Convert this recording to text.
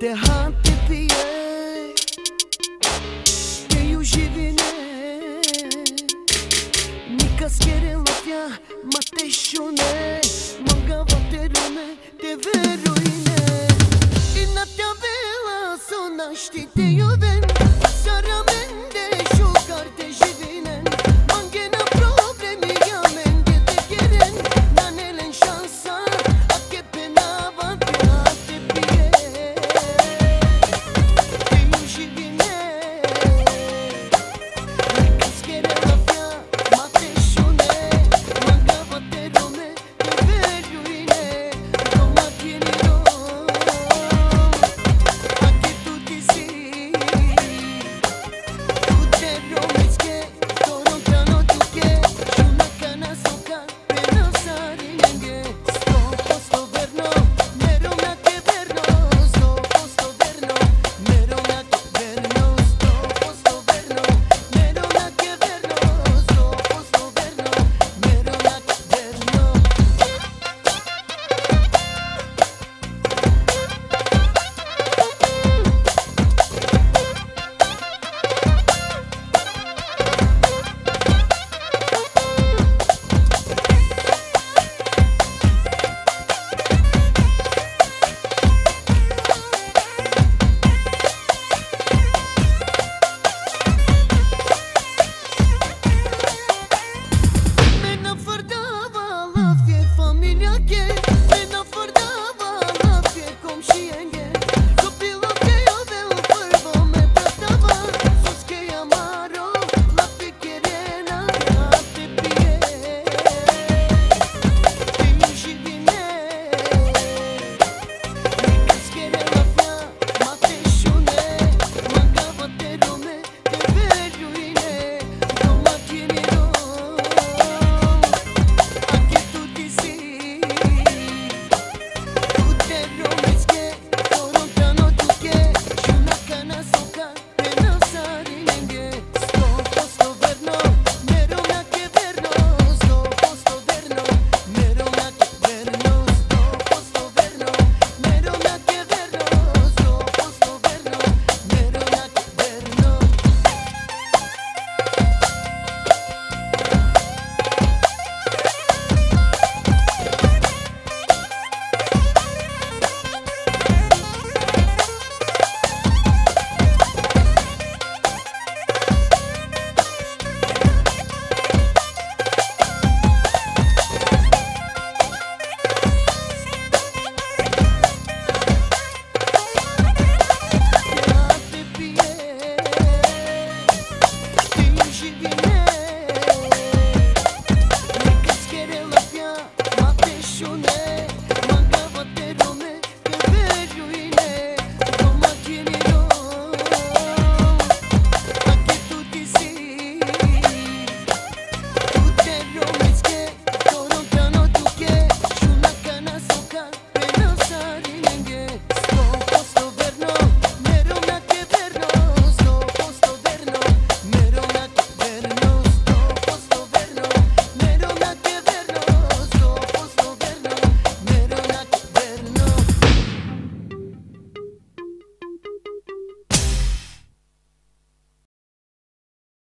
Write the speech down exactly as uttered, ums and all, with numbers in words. Dehan tepiye, te uživine, nikas kere lopja, ma te shune, manga vaterune, te veruine. Inatja vela, so naštite juven, sarame.